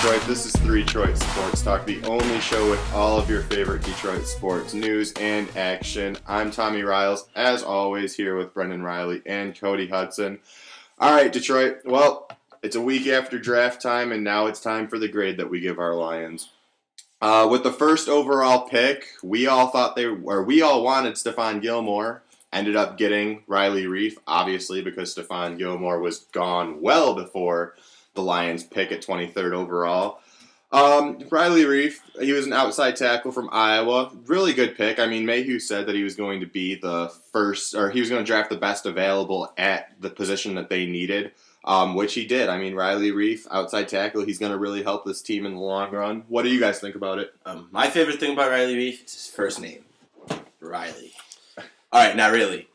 Detroit. This is 3Troit Sports Talk, the only show with all of your favorite Detroit sports news and action. I'm Tommy Riles, as always, here with Brendan Riley and Cody Hudson. All right, Detroit. Well, it's a week after draft time, and now it's time for the grade that we give our Lions. With the first overall pick, we all wanted Stephon Gilmore. Ended up getting Riley Reiff, obviously, because Stephon Gilmore was gone well before the Lions pick at 23rd overall. Riley Reiff, he was an outside tackle from Iowa. Really good pick. I mean, Mayhew said that he was going to be the first, or he was going to draft the best available at the position that they needed, which he did. I mean, Riley Reiff, outside tackle, he's going to really help this team in the long run. What do you guys think about it? My favorite thing about Riley Reiff is his first name, Riley. All right, not really.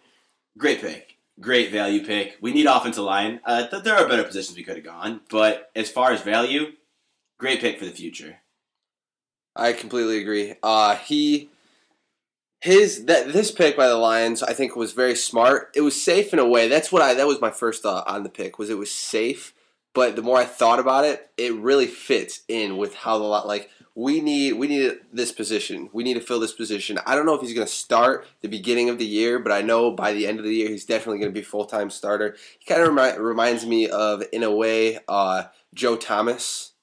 Great pick. Great value pick. We need offensive line. There are better positions we could have gone, but as far as value, great pick for the future. I completely agree. This pick by the Lions, I think, was very smart. It was safe in a way. That was my first thought on the pick, was it was safe. But the more I thought about it, it really fits in with how we need this position. We need to fill this position. I don't know if he's going to start the beginning of the year, but I know by the end of the year he's definitely going to be a full-time starter. He kind of reminds me of, in a way, Joe Thomas,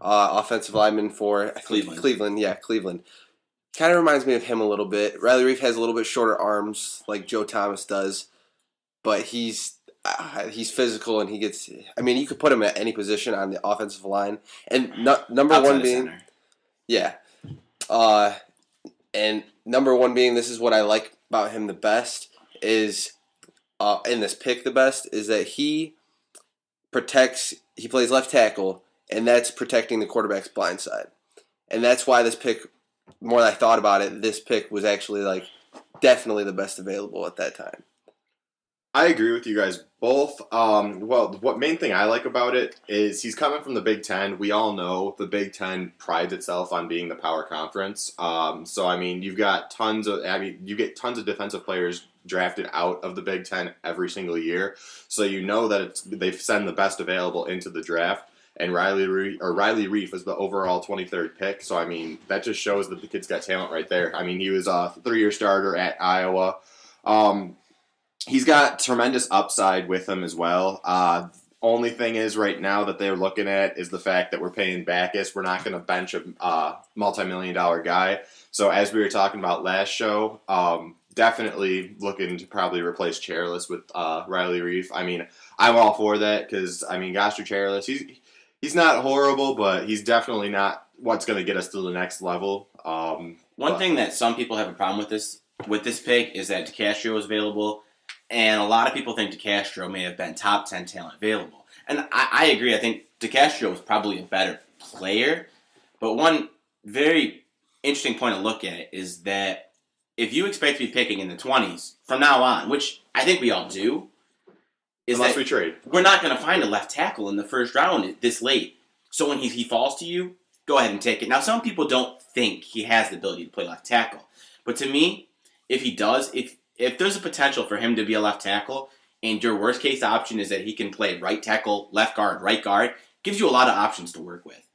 offensive lineman for Cleveland. Kind of reminds me of him a little bit. Riley Reiff has a little bit shorter arms like Joe Thomas does, but he's physical and he gets. I mean, you could put him at any position on the offensive line, and number one being, this is what I like about him the best is, in this pick the best is that he protects. He plays left tackle, and that's protecting the quarterback's blind side, and that's why this pick. The more I thought about it, this pick was actually definitely the best available at that time. I agree with you guys both. What main thing I like about it is he's coming from the Big Ten. We all know the Big Ten prides itself on being the power conference. You get tons of defensive players drafted out of the Big Ten every single year. So you know that they send the best available into the draft. And Riley Reiff was the overall 23rd pick. So I mean, that just shows that the kid's got talent right there. I mean, he was a 3-year starter at Iowa. He's got tremendous upside with him as well. Only thing is right now that they're looking at is the fact that we're paying Backus. We're not going to bench a multi-million-dollar guy. So as we were talking about last show, definitely looking to probably replace Chairless with Riley Reiff. I mean, I'm all for that because, I mean, Gunther Cunningham, he's not horrible, but he's definitely not what's going to get us to the next level. One thing that some people have a problem with this pick is that DeCastro is available. And a lot of people think DeCastro may have been top 10 talent available. And I agree. I think DeCastro was probably a better player. But one very interesting point to look at is that if you expect to be picking in the 20s from now on, which I think we all do, is unless we trade. We're not going to find a left tackle in the first round this late. So when he falls to you, go ahead and take it. Now, some people don't think he has the ability to play left tackle. But to me, if he does, if there's a potential for him to be a left tackle, and your worst case option is that he can play right tackle, left guard, right guard, gives you a lot of options to work with.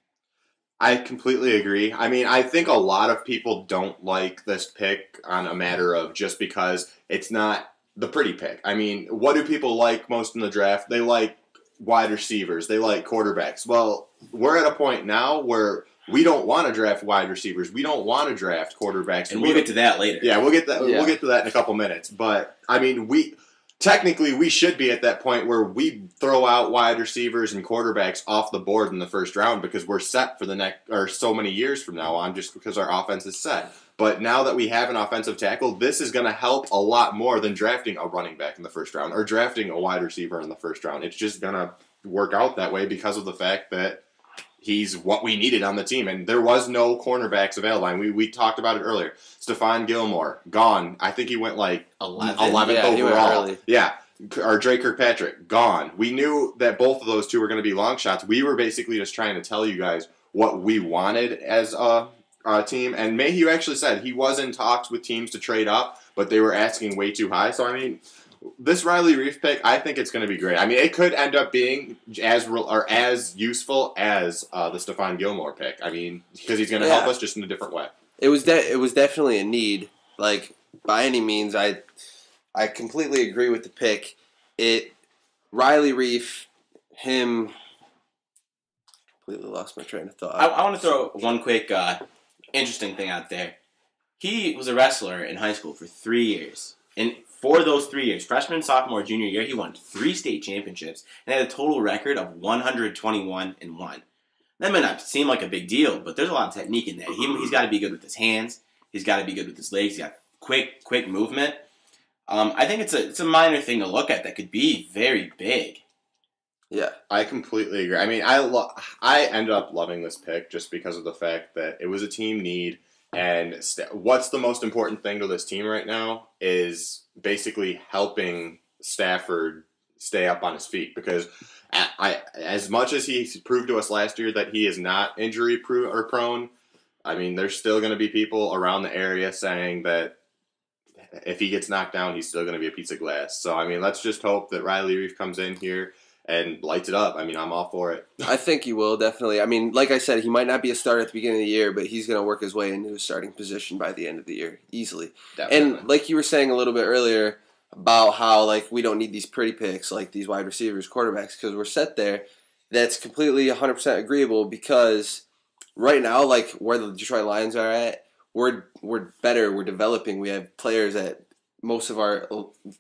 I completely agree. I mean, I think a lot of people don't like this pick on a matter of just because it's not the pretty pick. I mean, what do people like most in the draft? They like wide receivers. They like quarterbacks. Well, we're at a point now where we don't want to draft wide receivers. We don't want to draft quarterbacks. And we'll get to that later. Yeah, We'll get to that in a couple minutes. But I mean, we should be at that point where we throw out wide receivers and quarterbacks off the board in the first round because we're set for the next or so many years from now on just because our offense is set. But now that we have an offensive tackle, this is going to help a lot more than drafting a running back in the first round or drafting a wide receiver in the first round. It's just going to work out that way because of the fact that he's what we needed on the team, and there was no cornerbacks available. I mean, we talked about it earlier. Stephon Gilmore, gone. I think he went 11th overall. Yeah, or Drake Kirkpatrick, gone. We knew that both of those two were going to be long shots. We were basically just trying to tell you guys what we wanted as a team, and Mayhew actually said he was in talks with teams to trade up, but they were asking way too high. So, I mean, this Riley Reiff pick, I think it's going to be great. I mean, it could end up being as useful as the Stephon Gilmore pick. I mean, because he's going to help us just in a different way. It was definitely a need. Like, by any means, I completely agree with the pick. Riley Reiff, him. Completely lost my train of thought. I want to throw one quick interesting thing out there. He was a wrestler in high school for 3 years. And for those 3 years, freshman, sophomore, junior year, he won 3 state championships and had a total record of 121-1. That may not seem like a big deal, but there's a lot of technique in that. He's got to be good with his hands. He's got to be good with his legs. He's got quick movement. I think it's a minor thing to look at that could be very big. Yeah, I completely agree. I mean, I ended up loving this pick just because of the fact that it was a team need, and what's the most important thing to this team right now is basically helping Stafford stay up on his feet, because as much as he proved to us last year that he is not injury prone, I mean, there's still going to be people around the area saying that if he gets knocked down, he's still going to be a piece of glass. So, I mean, let's just hope that Riley Reiff comes in here and lights it up. I mean, I'm all for it. I think he will, definitely. I mean, like I said, he might not be a starter at the beginning of the year, but he's going to work his way into a starting position by the end of the year, easily. Definitely. And like you were saying a little bit earlier about how, like, we don't need these pretty picks, like these wide receivers, quarterbacks, because we're set there. That's completely 100% agreeable, because right now, like, where the Detroit Lions are at, we're better, we're developing, we have players at most of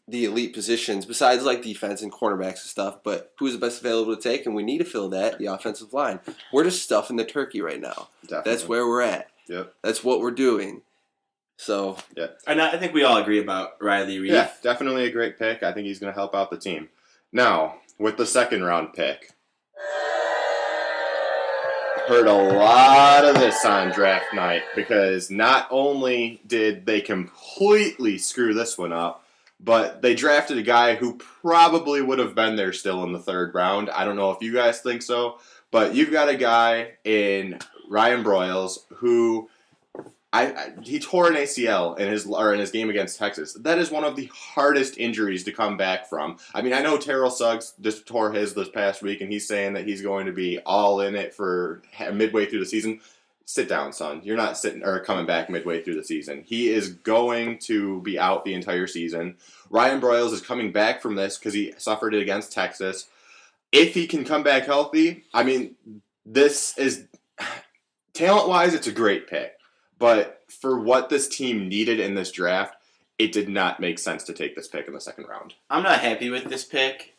the elite positions, besides like defense and cornerbacks and stuff, but who's the best available to take, and we need to fill that, the offensive line. We're just stuffing the turkey right now. Definitely. That's where we're at. Yep. That's what we're doing. So, yeah. And I think we all agree about Riley Reiff. Yeah, definitely a great pick. I think he's going to help out the team. Now, with the second round pick, heard a lot of this on draft night, because not only did they completely screw this one up, but they drafted a guy who probably would have been there still in the third round. I don't know if you guys think so, but you've got a guy in Ryan Broyles who he tore an ACL in his game against Texas. That is one of the hardest injuries to come back from. I mean, I know Terrell Suggs just tore his this past week, and he's saying that he's going to be all in it for midway through the season. Sit down, son. You're not sitting or coming back midway through the season. He is going to be out the entire season. Ryan Broyles is coming back from this because he suffered it against Texas. If he can come back healthy, I mean, this is talent-wise, it's a great pick. But for what this team needed in this draft, it did not make sense to take this pick in the second round. I'm not happy with this pick,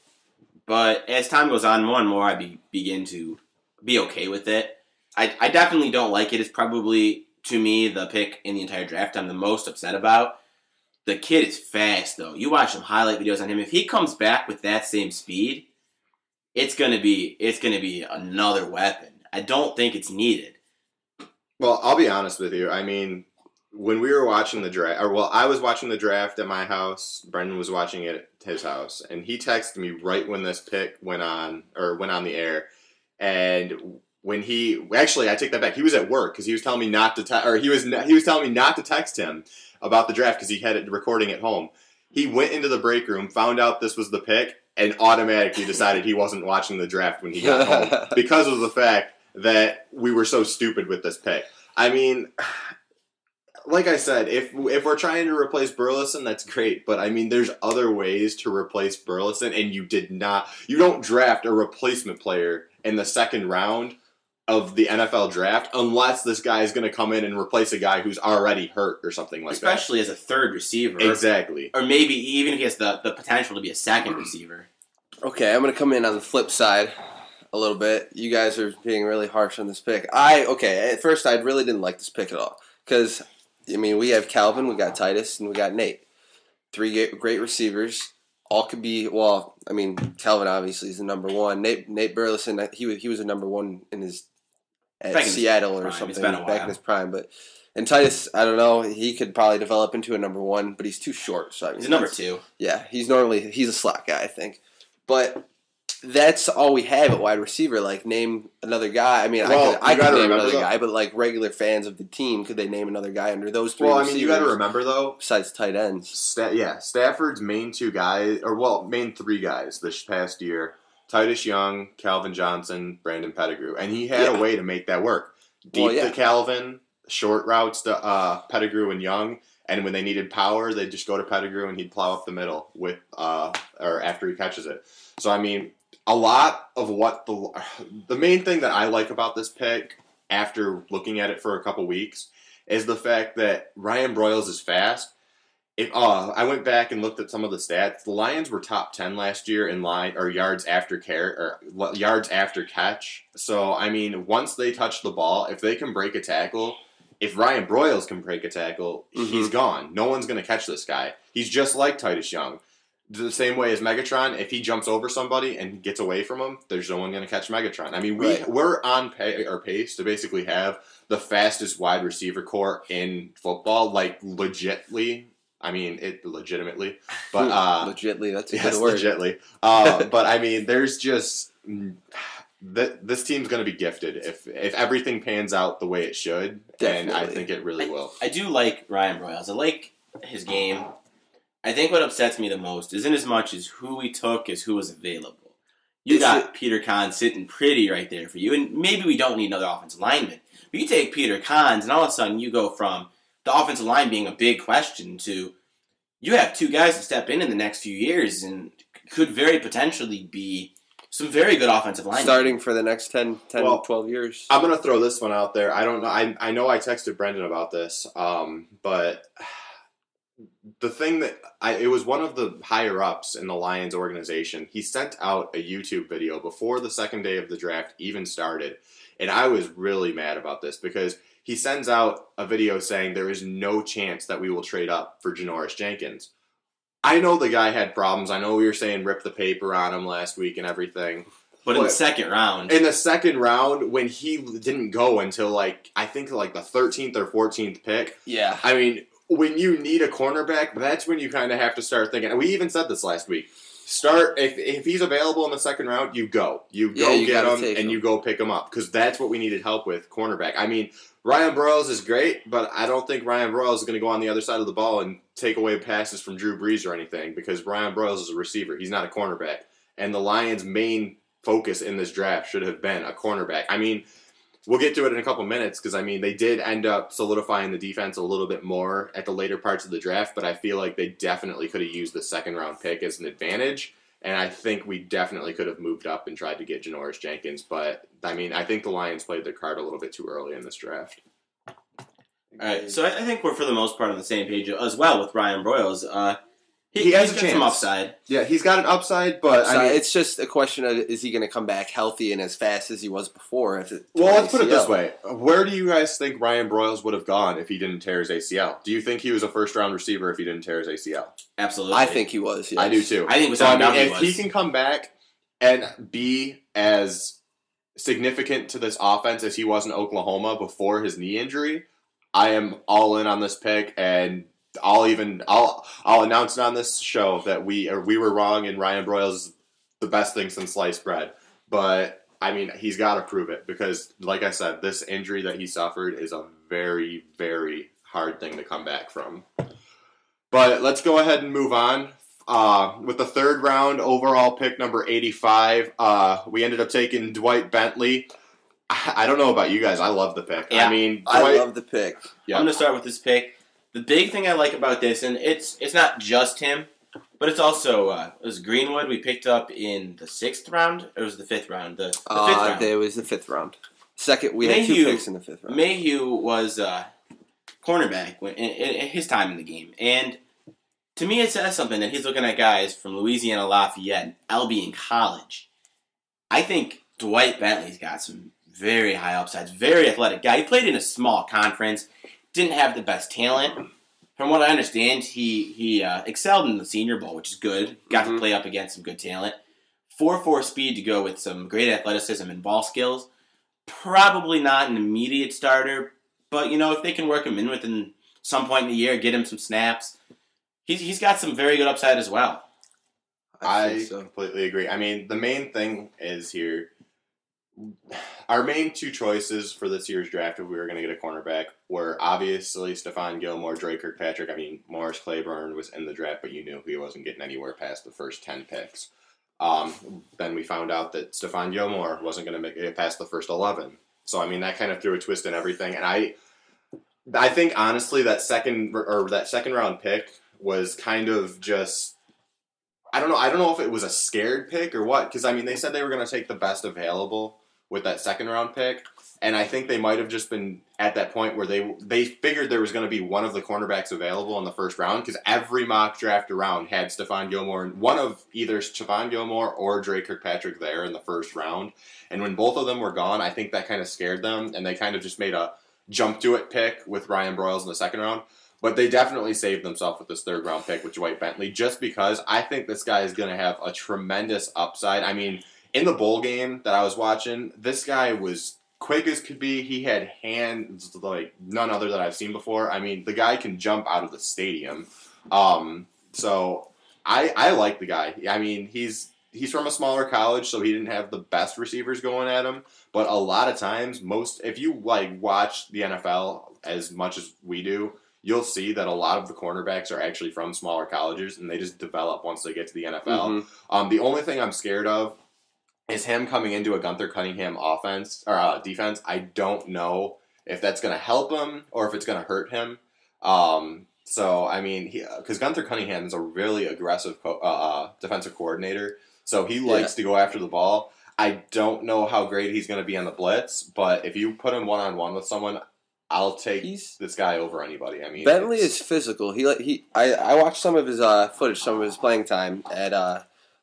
but as time goes on, more and more I begin to be okay with it. I definitely don't like it. It's probably, to me, the pick in the entire draft I'm the most upset about. The kid is fast, though. You watch some highlight videos on him. If he comes back with that same speed, it's gonna be another weapon. I don't think it's needed. Well, I'll be honest with you. I mean, when we were watching the draft, I was watching the draft at my house. Brendan was watching it at his house, and he texted me right when this pick went on the air. And when I take that back. He was at work because he was telling me not to telling me not to text him about the draft because he had it recording at home. He went into the break room, found out this was the pick, and automatically decided he wasn't watching the draft when he got home because of the fact that we were so stupid with this pick. I mean, like I said, if we're trying to replace Burleson, that's great. But, I mean, there's other ways to replace Burleson, and you don't draft a replacement player in the second round of the NFL draft unless this guy is going to come in and replace a guy who's already hurt or something like that. Especially as a third receiver. Exactly. Or maybe even if he has the potential to be a second receiver. Okay, I'm going to come in on the flip side a little bit. You guys are being really harsh on this pick. At first I really didn't like this pick at all, because I mean, we have Calvin, we got Titus, and we got Nate. 3 great receivers. All could be, well, I mean, Calvin obviously is the number one. Nate Burleson, he was a number one in his at Seattle or something back in his prime, but and Titus, I don't know, he could probably develop into a number one, but he's too short. So I mean, he's a number two. Yeah, he's a slot guy, I think. But that's all we have at wide receiver. Like, name another guy. I mean, well, I could name another guy, but, like, regular fans of the team, could they name another guy under those three receivers? Well, I mean, you got to remember, though. Besides tight ends. Stafford's main two guys, or, well, main three guys this past year, Titus Young, Calvin Johnson, Brandon Pettigrew. And he had a way to make that work. Deep to Calvin, short routes to Pettigrew and Young. And when they needed power, they'd just go to Pettigrew and he'd plow up the middle with, or after he catches it. So, I mean, a lot of what the main thing that I like about this pick after looking at it for a couple weeks is the fact that Ryan Broyles is fast. I went back and looked at some of the stats. The Lions were top 10 last year in yards after catch. So, I mean, once they touch the ball, if they can break a tackle. If Ryan Broyles can break a tackle, he's gone. No one's going to catch this guy. He's just like Titus Young. The same way as Megatron, if he jumps over somebody and gets away from him, there's no one going to catch Megatron. I mean, we're on pace to basically have the fastest wide receiver core in football, like legitly. I mean, legitimately. But, legitly, that's a good word. Legitly. But, I mean, there's just... This team's going to be gifted if everything pans out the way it should, Definitely. And I think it really will. I do like Ryan Broyles. I like his game. I think what upsets me the most isn't as much as who he took as who was available. You got Peter Kahn sitting pretty right there for you, and maybe we don't need another offensive lineman. But you take Peter Kahn's, and all of a sudden you go from the offensive line being a big question to you have two guys that step in the next few years and could very potentially be some very good offensive linemen. Starting for the next 12 years. I'm going to throw this one out there. I don't know. I know I texted Brendan about this, but the thing that it was one of the higher-ups in the Lions organization. He sent out a YouTube video before the second day of the draft even started, and I was really mad about this because he sends out a video saying there is no chance that we will trade up for Janoris Jenkins. I know the guy had problems. I know we were saying rip the paper on him last week and everything. But in the second round. In the second round, when he didn't go until, the 13th or 14th pick. Yeah. I mean, when you need a cornerback, that's when you kind of have to start thinking. And we even said this last week. If he's available in the second round, you go. You get him, and you go pick him up. Because that's what we needed help with, cornerback. I mean, Ryan Broyles is great, but I don't think Ryan Broyles is going to go on the other side of the ball and take away passes from Drew Brees or anything because Ryan Broyles is a receiver. He's not a cornerback. And the Lions' main focus in this draft should have been a cornerback. I mean, we'll get to it in a couple minutes because, I mean, they did end up solidifying the defense a little bit more at the later parts of the draft, but I feel like they definitely could have used the second-round pick as an advantage, and I think we definitely could have moved up and tried to get Janoris Jenkins, but, I mean, I think the Lions played their card a little bit too early in this draft. All right, so I think we're for the most part on the same page as well with Ryan Broyles. He has a chance. Some upside. Yeah, he's got an upside, but I mean, it's just a question of is he going to come back healthy and as fast as he was before? Let's put it this way: where do you guys think Ryan Broyles would have gone if he didn't tear his ACL? Do you think he was a first-round receiver if he didn't tear his ACL? Absolutely, I think he was. Yes. I do too. I think if he can come back and be as significant to this offense as he was in Oklahoma before his knee injury. I am all in on this pick, and I'll announce it on this show that we were wrong, and Ryan Broyles is the best thing since sliced bread. But I mean, he's got to prove it because, like I said, this injury that he suffered is a very, very hard thing to come back from. But let's go ahead and move on with the third round overall pick, number 85. We ended up taking Dwight Bentley. I don't know about you guys. I love the pick. Yeah, I mean, I love the pick. Yeah. I'm going to start with this pick. The big thing I like about this, and it's not just him, but it's also it was Greenwood we picked up in the 6th round, or was it the 5th round? The 5th round. It was the 5th round. We had two picks in the 5th round. Mayhew was cornerback in his time in the game, and to me it says something that he's looking at guys from Louisiana Lafayette and Albion College. I think Dwight Bentley's got some very high upsides, very athletic guy. He played in a small conference, didn't have the best talent. From what I understand, he excelled in the Senior Bowl, which is good. Got to play up against some good talent. 4.4 speed to go with some great athleticism and ball skills. Probably not an immediate starter, but you know if they can work him in within some point in the year, get him some snaps, he's got some very good upside as well. I completely agree. I mean, the main thing is here, our main two choices for this year's draft, if we were going to get a cornerback, were obviously Stephon Gilmore, Drake Kirkpatrick. I mean, Morris Claiborne was in the draft, but you knew he wasn't getting anywhere past the first 10 picks. Then we found out that Stephon Gilmore wasn't going to make it past the first 11. So, I mean, that kind of threw a twist in everything. And I think, honestly, that second round pick was kind of just... I don't know if it was a scared pick or what, because, I mean, they said they were going to take the best available with that second-round pick, and I think they might have just been at that point where they figured there was going to be one of the cornerbacks available in the first round, because every mock draft around had Stephon Gilmore, and one of either Stephon Gilmore or Drake Kirkpatrick there in the first round, and when both of them were gone, I think that kind of scared them, and they kind of just made a jump-to-it pick with Ryan Broyles in the second round. But they definitely saved themselves with this third-round pick with Dwight Bentley, just because I think this guy is going to have a tremendous upside. I mean, in the bowl game that I was watching, this guy was quick as could be. He had hands like none other that I've seen before. I mean, the guy can jump out of the stadium. So I like the guy. I mean, he's from a smaller college, so he didn't have the best receivers going at him. But a lot of times, if you like watch the NFL as much as we do, you'll see that a lot of the cornerbacks are actually from smaller colleges, and they just develop once they get to the NFL. Mm-hmm. The only thing I'm scared of is him coming into a Gunther Cunningham offense or defense. I don't know if that's going to help him or if it's going to hurt him. Because Gunther Cunningham is a really aggressive defensive coordinator, so he likes to go after the ball. I don't know how great he's going to be on the blitz, but if you put him one-on-one with someone, I'll take this guy over anybody. I mean, Bentley is physical. I watched some of his footage, some of his playing time at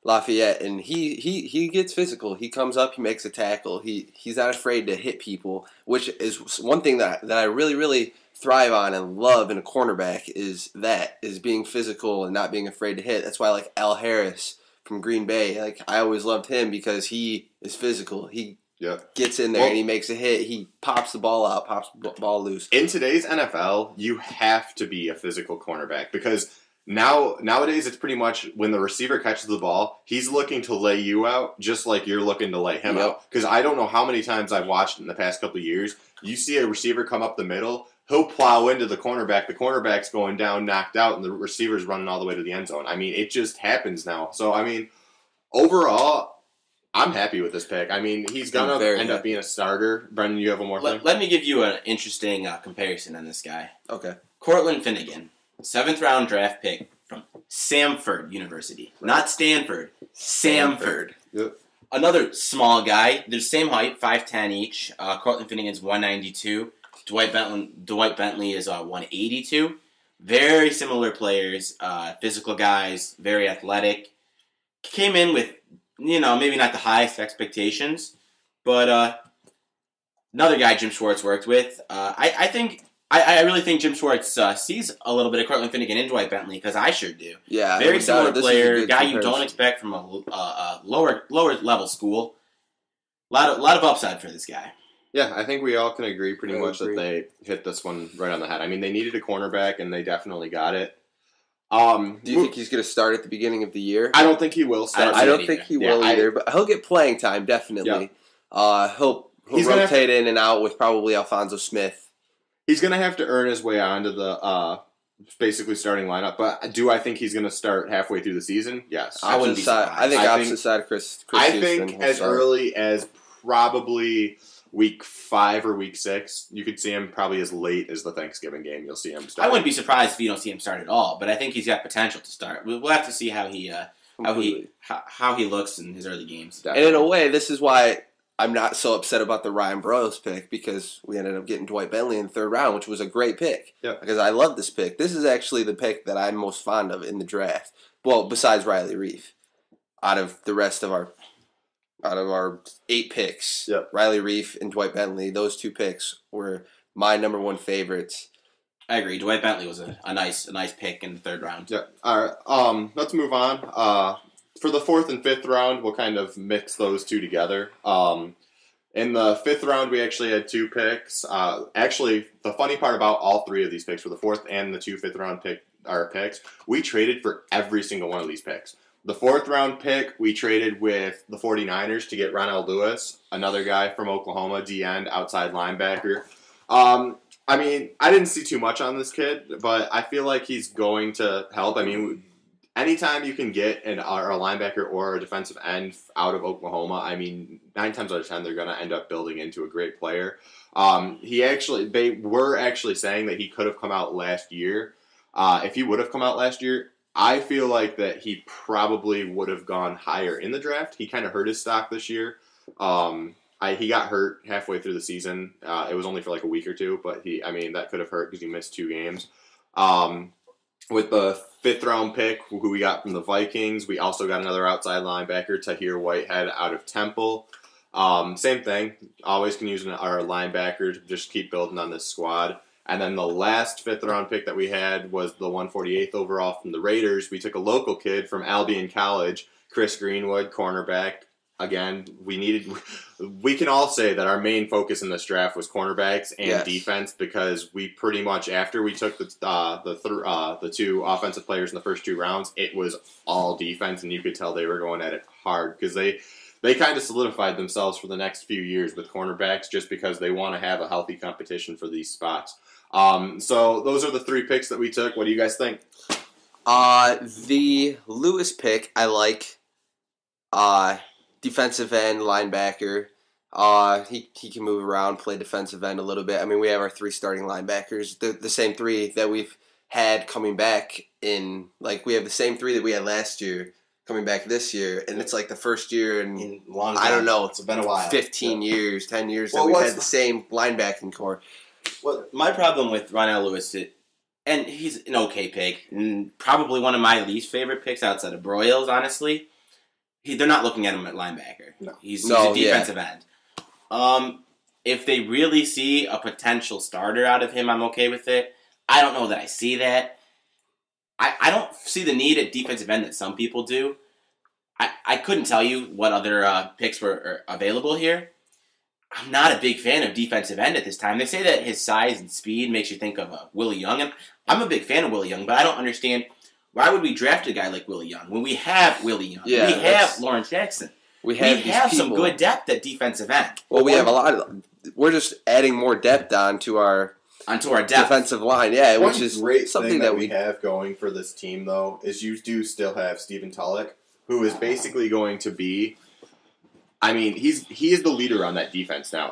Lafayette, and he gets physical. He comes up, he makes a tackle. He's not afraid to hit people, which is one thing that I really, really thrive on and love in a cornerback is being physical and not being afraid to hit. That's why I like Al Harris from Green Bay. Like, I always loved him because he is physical. He gets in there and he makes a hit. He pops the ball out, pops the ball loose. In today's NFL, you have to be a physical cornerback because nowadays it's pretty much when the receiver catches the ball, he's looking to lay you out just like you're looking to lay him out. Because I don't know how many times I've watched in the past couple of years, you see a receiver come up the middle, he'll plow into the cornerback. The cornerback's going down, knocked out, and the receiver's running all the way to the end zone. I mean, it just happens now. So, I mean, overall, I'm happy with this pick. I mean, he's going to end up being a starter. Brendan, you have one more thing? Let me give you an interesting comparison on this guy. Okay. Cortland Finnegan, 7th-round draft pick from Samford University. Right. Not Stanford. Samford. Yep. Another small guy. They're the same height, 5'10 each. Cortland Finnegan's 192. Dwight Bentley is 182. Very similar players. Physical guys. Very athletic. Came in with... maybe not the highest expectations, but another guy Jim Schwartz worked with. I really think Jim Schwartz sees a little bit of Cortland Finnegan and Dwight Bentley, because I sure do. Yeah, very similar player, guy you don't expect from a lower level school. A lot of upside for this guy. Yeah, I think we all can agree pretty much that they hit this one right on the head. I mean, they needed a cornerback, and they definitely got it. Do you think he's going to start at the beginning of the year? I don't think he will start. I don't think he will either, but he'll get playing time, definitely. Yeah. He'll rotate in and out with probably Alphonso Smith. He's going to have to earn his way onto the basically starting lineup, but do I think he's going to start halfway through the season? Yes. I think opposite side Chris I Houston think as start. Early as probably... Week 5 or Week 6, you could see him probably as late as the Thanksgiving game. You'll see him start. I wouldn't be surprised if you don't see him start at all, but I think he's got potential to start. We'll have to see how he looks in his early games. Definitely. And in a way, this is why I'm not so upset about the Ryan Broyles pick, because we ended up getting Dwight Bentley in the third round, which was a great pick. Yeah. Because I love this pick. This is actually the pick that I'm most fond of in the draft. Well, besides Riley Reiff, out of the rest of our... Out of our 8 picks, Riley Reiff and Dwight Bentley, those 2 picks were my number 1 favorites. I agree. Dwight Bentley was a nice pick in the third round. Yeah. All right. Let's move on. For the 4th and 5th round, we'll kind of mix those two together. In the 5th round, we actually had 2 picks. Actually, the funny part about all 3 of these picks, for the 4th and the 2 5th round picks, we traded for every single one of these picks. The fourth round pick, we traded with the 49ers to get Ronnell Lewis, another guy from Oklahoma, D-end, outside linebacker. I mean, I didn't see too much on this kid, but I feel like he's going to help. I mean, anytime you can get a linebacker or a defensive end out of Oklahoma, I mean, 9 times out of 10, they're going to end up building into a great player. They were actually saying that he could have come out last year. If he would have come out last year, I feel like that he probably would have gone higher in the draft. He kind of hurt his stock this year. He got hurt halfway through the season. It was only for like a week or two, but that could have hurt because he missed 2 games. With the 5th round pick, who we got from the Vikings, we also got another outside linebacker, Tahir Whitehead, out of Temple. Same thing. Always can use our linebacker. Just keep building on this squad. And then the last 5th round pick that we had was the 148th overall from the Raiders. We took a local kid from Albion College, Chris Greenwood, cornerback. Again, we can all say that our main focus in this draft was cornerbacks and defense, because we pretty much, after we took the 2 offensive players in the first 2 rounds, it was all defense, and you could tell they were going at it hard because they kind of solidified themselves for the next few years with cornerbacks just because they want to have a healthy competition for these spots. So those are the 3 picks that we took. What do you guys think? The Lewis pick, I like. Defensive end, linebacker. He can move around, play defensive end a little bit. I mean, we have our 3 starting linebackers, the same 3 that we've had coming back in. Like, we have the same 3 that we had last year coming back this year, and it's like the first year in long time. I don't know. It's been a while. 15 years, 10 years that we've had the same linebacking core. Well, my problem with Ronnell Lewis, and he's an okay pick, and probably one of my least favorite picks outside of Broyles, honestly. They're not looking at him at linebacker. No. He's a defensive end. If they really see a potential starter out of him, I'm okay with it. I don't know that I see that. I don't see the need at defensive end that some people do. I couldn't tell you what other picks were available here. I'm not a big fan of defensive end at this time. They say that his size and speed makes you think of Willie Young. And I'm a big fan of Willie Young, but I don't understand why would we draft a guy like Willie Young when we have Willie Young? Yeah, we have Lawrence Jackson. We have some good depth at defensive end. Well, we have a lot of. We're just adding more depth onto our defensive line. Yeah, which is great. Something that we have going for this team, though, is you do still have Steven Tulloch, who is basically going to be. I mean, he is the leader on that defense now.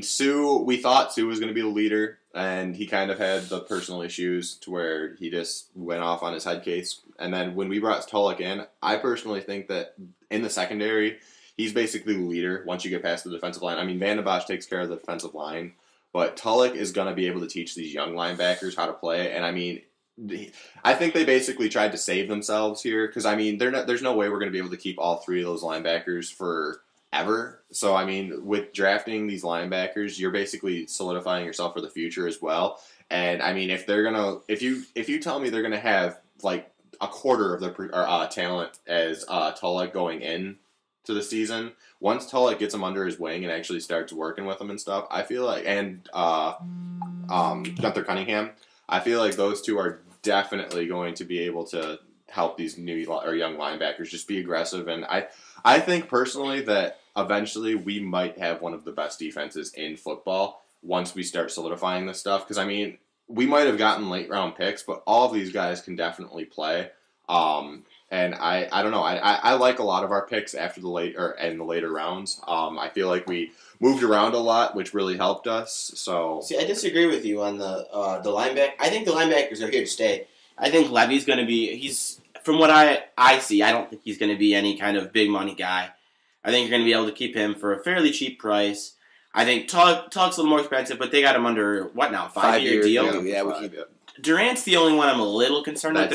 Sue. We thought Sue was going to be the leader. And he kind of had the personal issues to where he just went off on his head case. And then when we brought Tulloch in, I personally think that in the secondary, he's basically the leader once you get past the defensive line. I mean, Van de Bosch takes care of the defensive line, but Tulloch is going to be able to teach these young linebackers how to play. And, I think they basically tried to save themselves here because, there's no way we're going to be able to keep all 3 of those linebackers for ever. So, with drafting these linebackers, you're basically solidifying yourself for the future as well. And, if they're going to... If you tell me they're going to have, like, a quarter of their talent as Tulloch going in to the season, once Tulloch gets him under his wing and actually starts working with him and stuff, I feel like... And Gunther Cunningham, I feel like those 2 are definitely going to be able to help these young linebackers just be aggressive. And I think personally that eventually we might have one of the best defenses in football once we start solidifying this stuff. Because, we might have gotten late-round picks, but all of these guys can definitely play. And I don't know. I like a lot of our picks after the later rounds. I feel like we moved around a lot, which really helped us. So see, I disagree with you on the linebacker. I think the linebackers are here to stay. I think Levy's going to be... From what I see, I don't think he's going to be any kind of big money guy. I think you're going to be able to keep him for a fairly cheap price. I think Tug's a little more expensive, but they got him under, what now, 5-year deal? Yeah, Durant's the only one I'm a little concerned with.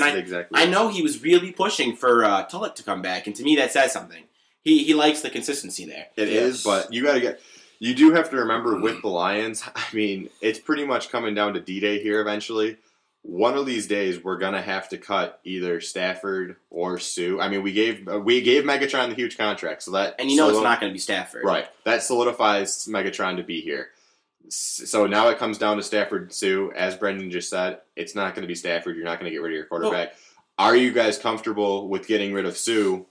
I know he was really pushing for Tulloch to come back, and to me that says something. He likes the consistency there. It is, but you got to get... You do have to remember with the Lions, it's pretty much coming down to D-Day here eventually. One of these days, we're going to have to cut either Stafford or Sue. We gave Megatron the huge contract. So that it's not going to be Stafford. Right. That solidifies Megatron to be here. So now it comes down to Stafford and Sue. As Brendan just said, it's not going to be Stafford. You're not going to get rid of your quarterback. Are you guys comfortable with getting rid of Sue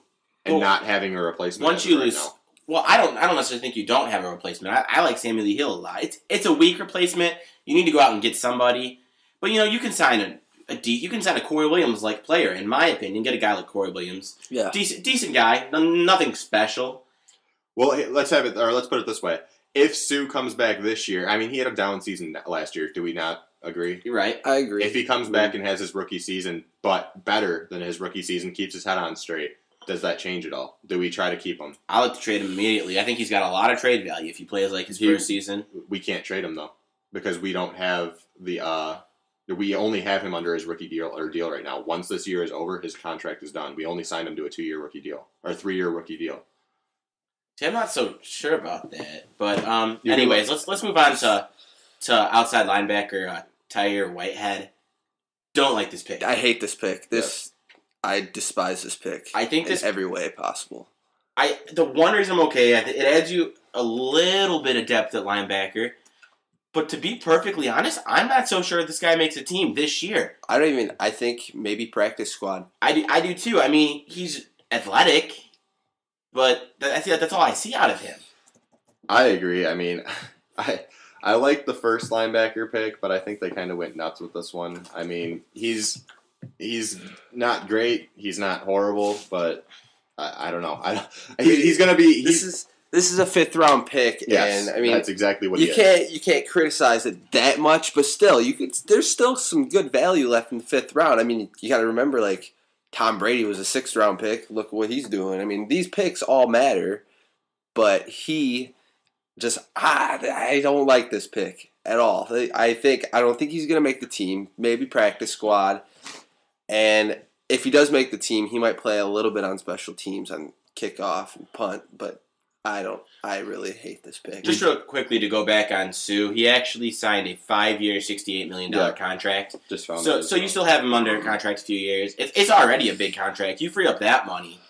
and not having a replacement? Once you lose, well, I don't necessarily think you don't have a replacement. I like Sammy Lee Hill a lot. It's a weak replacement. You need to go out and get somebody. But you know, you can sign a Corey Williams like player, in my opinion. Get a guy like Corey Williams. Yeah, decent guy. Nothing special. Well, let's put it this way. If Sue comes back this year, I mean, he had a down season last year. Do we not agree? You're right. I agree. If he comes back and has his rookie season, but better than his rookie season, keeps his head on straight, does that change at all? Do we try to keep him? I'll have to trade him immediately. I think he's got a lot of trade value if he plays like his first season. We can't trade him, though, because we don't have the we only have him under his rookie deal right now. Once this year is over, his contract is done. We only signed him to a 2-year rookie deal, or 3-year rookie deal. See, I'm not so sure about that. But anyways, let's move on to outside linebacker Tahir Whitehead. Don't like this pick. I hate this pick. I despise this pick. I think in every way possible. The one reason I'm okay, it adds you a little bit of depth at linebacker. But to be perfectly honest, I'm not so sure this guy makes a team this year. I think maybe practice squad. I do too. I mean, he's athletic. But that's all I see out of him. I agree. I mean, I like the first linebacker pick, but I think they kind of went nuts with this one. I mean, he's not great. He's not horrible, but I don't know. He's going to be. This is a 5th round pick, yes, and I mean that's exactly what you can't criticize it that much, but still, there's still some good value left in the 5th round. I mean, you got to remember like. Tom Brady was a 6th round pick. Look what he's doing. I mean, these picks all matter, but he just I don't like this pick at all. I don't think he's going to make the team. Maybe practice squad, and if he does make the team, he might play a little bit on special teams on kickoff and punt. But I really hate this pick. Just real quickly to go back on Sue, he actually signed a 5-year, $68 million contract. Just found so you still have him under contract a few years. It's already a big contract. You free up that money.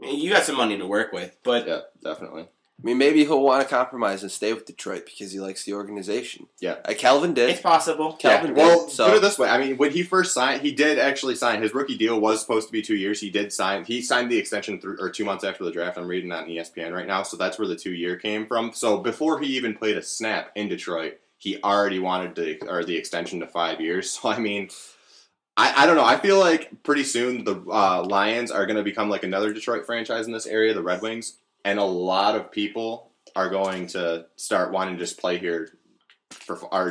I mean, you got some money to work with. But yeah, definitely. I mean, maybe he'll want to compromise and stay with Detroit because he likes the organization. Yeah. Calvin did. It's possible. Put it this way. I mean, when he first signed, he did actually sign. His rookie deal was supposed to be 2 years. He did sign. He signed the extension 2 months after the draft. I'm reading on ESPN right now. So that's where the 2-year came from. So before he even played a snap in Detroit, he already wanted the extension to 5 years. So, I mean, I don't know. I feel like pretty soon the Lions are going to become like another Detroit franchise in this area, the Red Wings. And a lot of people are going to start wanting to just play here,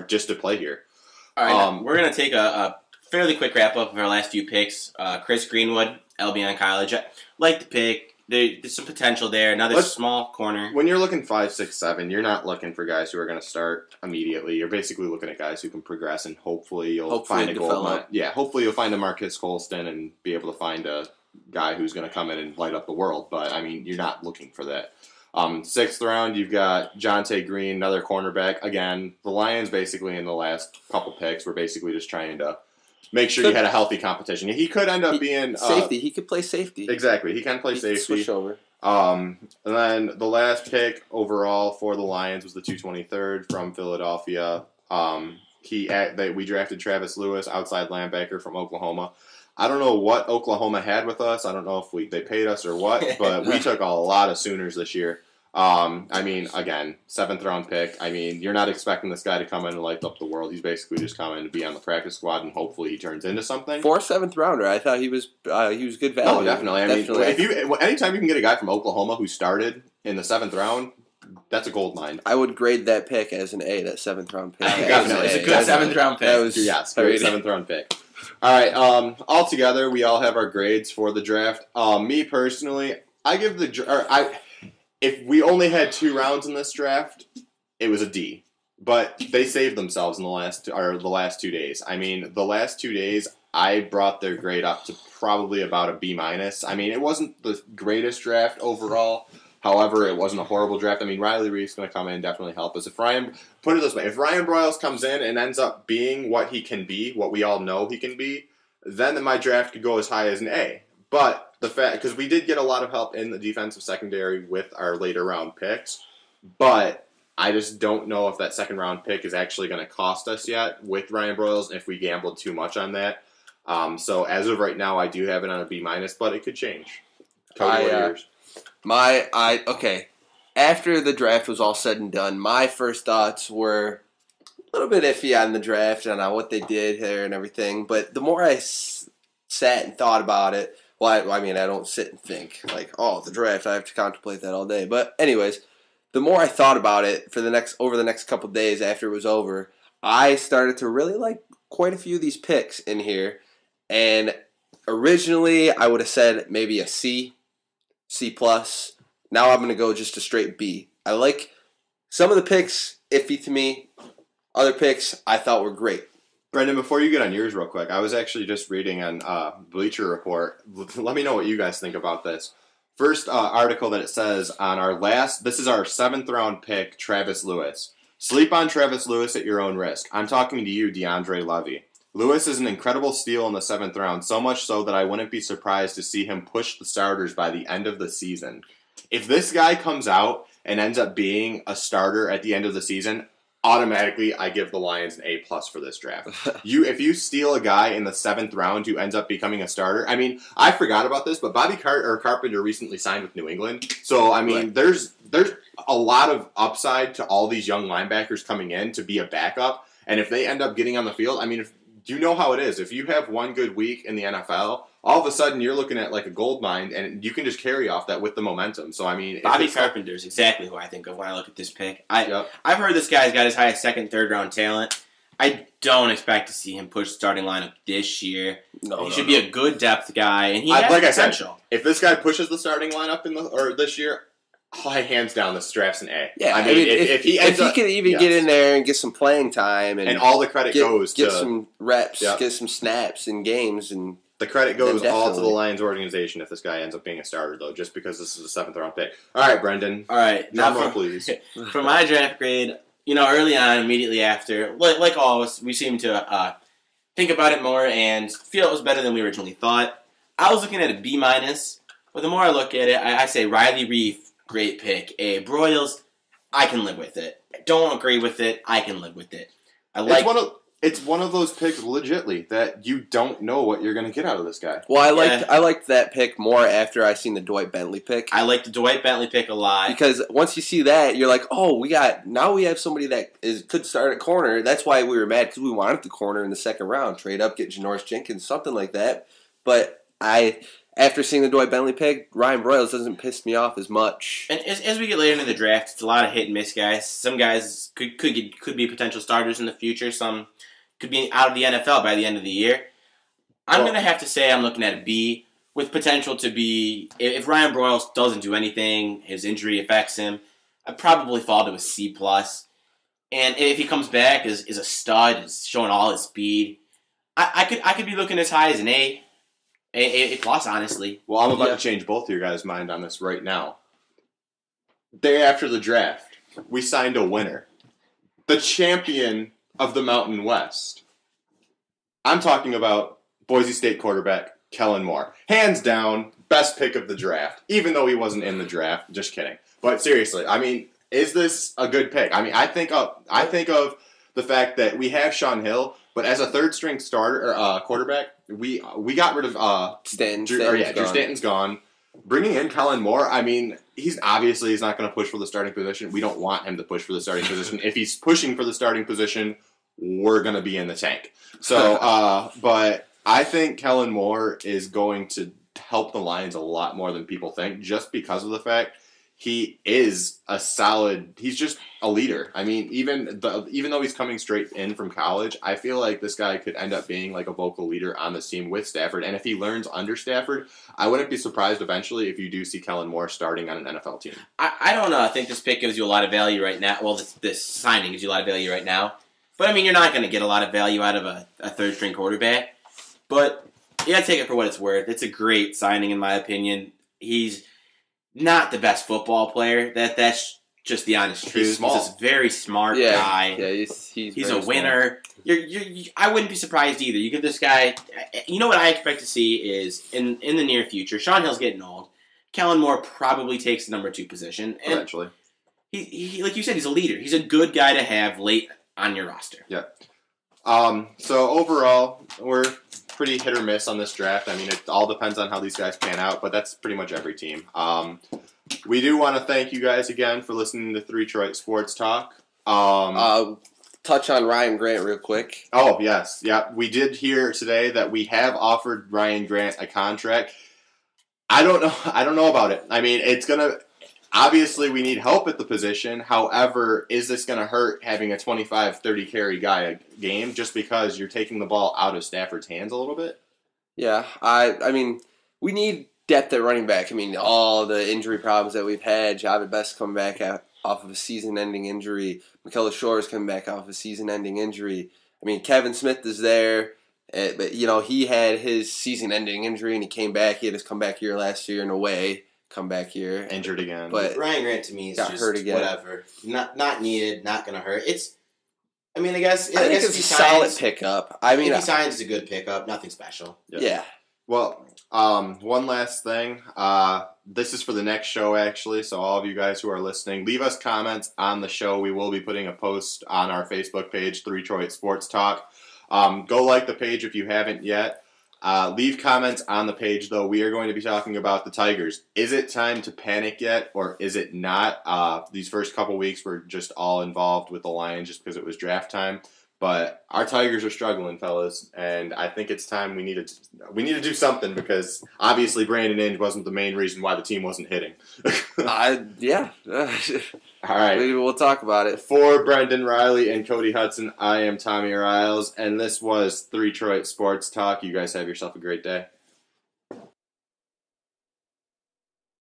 just to play here. All right, we're going to take a fairly quick wrap up of our last few picks. Chris Greenwood, Albion College, I like the pick. There's some potential there. Another small corner. When you're looking 5, 6, 7, you're not looking for guys who are going to start immediately. You're basically looking at guys who can progress, and hopefully find a gold mine. Yeah, hopefully you'll find a Marquis Colston and be able to find a guy who's going to come in and light up the world, but I mean, you're not looking for that. 6th round, you've got Jonte Green, another cornerback. Again, the Lions basically in the last couple picks were basically just trying to make sure you had a healthy competition. He could end up being safety. He could play safety. Exactly. He can play safety. Switch over. And then the last pick overall for the Lions was the 223rd from Philadelphia. We drafted Travis Lewis, outside linebacker from Oklahoma. I don't know what Oklahoma had with us. I don't know if they paid us or what, but we took a lot of Sooners this year. I mean, again, 7th round pick. I mean, you're not expecting this guy to come in and light up the world. He's basically just coming to be on the practice squad, and hopefully he turns into something. 4 7th rounder. I thought he was good value. Oh, definitely. I mean, anytime you can get a guy from Oklahoma who started in the 7th round, that's a gold mine. I would grade that pick as an A. That 7th round pick. Definitely, it's a good 7th round pick. That was great 7th round pick. All right, all together, we all have our grades for the draft. Me, personally, if we only had 2 rounds in this draft, it was a D. But they saved themselves in the last 2 days. I mean, the last 2 days, I brought their grade up to probably about a B-. I mean, it wasn't the greatest draft overall. However, it wasn't a horrible draft. I mean, Riley Reiff's going to come in and definitely help us. Put it this way, if Ryan Broyles comes in and ends up being what he can be, what we all know he can be, then my draft could go as high as an A. But because we did get a lot of help in the defensive secondary with our later round picks, but I just don't know if that 2nd round pick is actually going to cost us yet with Ryan Broyles, if we gambled too much on that. So as of right now, I do have it on a B-, but it could change. Okay. After the draft was all said and done, my first thoughts were a little bit iffy on the draft and on what they did here and everything. But the more I sat and thought about it, well, I mean, I don't sit and think like, oh, the draft, I have to contemplate that all day. But anyways, the more I thought about it over the next couple days after it was over, I started to really like quite a few of these picks in here. And originally, I would have said maybe a C, C+. Now I'm going to go just a straight B. I like some of the picks, iffy to me. Other picks I thought were great. Brendan, before you get on yours real quick, I was actually just reading on Bleacher Report. Let me know what you guys think about this. First article that it says on this is our 7th-round pick, Travis Lewis. Sleep on Travis Lewis at your own risk. I'm talking to you, DeAndre Levy. Lewis is an incredible steal in the 7th round, so much so that I wouldn't be surprised to see him push the starters by the end of the season. If this guy comes out and ends up being a starter at the end of the season, automatically I give the Lions an A+ for this draft. If you steal a guy in the 7th round who ends up becoming a starter, I mean, I forgot about this, but Bobby Carpenter recently signed with New England. So, I mean, there's a lot of upside to all these young linebackers coming in to be a backup. And if they end up getting on the field, I mean, you know how it is. If you have one good week in the NFL, all of a sudden you're looking at like a gold mine, and you can just carry off that with the momentum. So, I mean, Bobby Carpenter is exactly who I think of when I look at this pick. I've heard this guy's got as high as 2nd, 3rd round talent. I don't expect to see him push the starting lineup this year. No, he should be a good depth guy, and he has potential. I said, if this guy pushes the starting lineup this year, hands down, this draft's an A. Yeah, I mean, if he can even get in there and get some playing time, and all the credit goes to some reps, get some snaps in games, and the credit goes all to the Lions organization if this guy ends up being a starter, though, just because this is a 7th round pick. All right, Brendan. All right, now, please. For my draft grade, you know, early on, immediately after, like all of us, we seemed to think about it more and feel it was better than we originally thought. I was looking at a B-, but the more I look at it, I say Riley Reiff. Great pick. Broyles, I can live with it. I don't agree with it. I can live with it. I like it's one of those picks, legitly, that you don't know what you're going to get out of this guy. Well, I liked that pick more after I seen the Dwight Bentley pick. I liked the Dwight Bentley pick a lot, because once you see that, you're like, oh, now we have somebody that could start at corner. That's why we were mad, because we wanted the corner in the 2nd round, trade up, get Janoris Jenkins, something like that. But After seeing the Dwight Bentley pick, Ryan Broyles doesn't piss me off as much. And as we get later into the draft, it's a lot of hit and miss guys. Some guys could be potential starters in the future. Some could be out of the NFL by the end of the year. I'm going to have to say I'm looking at a B with potential to be, if Ryan Broyles doesn't do anything, his injury affects him, I'd probably fall to a C+. And if he comes back, is a stud, is showing all his speed, I could be looking as high as an A. A plus, honestly. Well, I'm about to change both of your guys' mind on this right now. Day after the draft, we signed a winner. The champion of the Mountain West. I'm talking about Boise State quarterback Kellen Moore. Hands down, best pick of the draft, even though he wasn't in the draft. Just kidding. But seriously, I mean, is this a good pick? I mean, I think of the fact that we have Sean Hill, but as a 3rd-string starter quarterback, we got rid of Stanton. Drew Stanton's gone. Bringing in Kellen Moore, I mean, he's obviously not going to push for the starting position. We don't want him to push for the starting position. If he's pushing for the starting position, we're going to be in the tank. So, but I think Kellen Moore is going to help the Lions a lot more than people think, just because of the fact he is he's just a leader. I mean, even though he's coming straight in from college, I feel like this guy could end up being like a vocal leader on this team with Stafford. And if he learns under Stafford, I wouldn't be surprised eventually if you do see Kellen Moore starting on an NFL team. I don't know. I think this pick gives you a lot of value right now. Well, this signing gives you a lot of value right now. But, I mean, you're not going to get a lot of value out of a 3rd-string quarterback. But you got to take it for what it's worth. It's a great signing, in my opinion. He's not the best football player. That's just the honest truth. He's small. He's a very smart guy. Yeah, he's a winner. I wouldn't be surprised either. You give this guy. You know what I expect to see is in the near future. Sean Hill's getting old. Kellen Moore probably takes the number 2 position. Eventually, he like you said, he's a leader. He's a good guy to have late on your roster. Yeah. So overall, we're pretty hit or miss on this draft. I mean, it all depends on how these guys pan out, but that's pretty much every team. We do want to thank you guys again for listening to 3Troit Sports Talk. Touch on Ryan Grant real quick. Oh, yes. Yeah, we did hear today that we have offered Ryan Grant a contract. I don't know about it. I mean, it's going to... Obviously, we need help at the position. However, is this going to hurt having a 25-30 carry guy a game just because you're taking the ball out of Stafford's hands a little bit? Yeah, I mean, we need depth at running back. I mean, all the injury problems that we've had, Javid Best come back off of a season-ending injury, McKellar Shores come back off of a season-ending injury. I mean, Kevin Smith is there, but, you know, he had his season-ending injury and he came back. He had his comeback year last year in a way. Come back here. Injured again. But Ryan Grant to me is just hurt again. Whatever. Not needed, not gonna hurt. I guess it's a solid pickup. I mean, if he signs a good pickup, nothing special. Yeah. Well, one last thing. This is for the next show actually, so all of you guys who are listening, leave us comments on the show. We will be putting a post on our Facebook page, 3Troit Sports Talk. Go like the page if you haven't yet. Leave comments on the page, though. We are going to be talking about the Tigers. Is it time to panic yet, or is it not? These first couple weeks were just all involved with the Lions just because it was draft time. But our Tigers are struggling, fellas, and I think it's time we need to do something because obviously Brandon Inge wasn't the main reason why the team wasn't hitting. Yeah. All right. Maybe we'll talk about it. For Brendan Riley and Cody Hudson, I am Tommy Riles, and this was 3Troit Sports Talk. You guys have yourself a great day.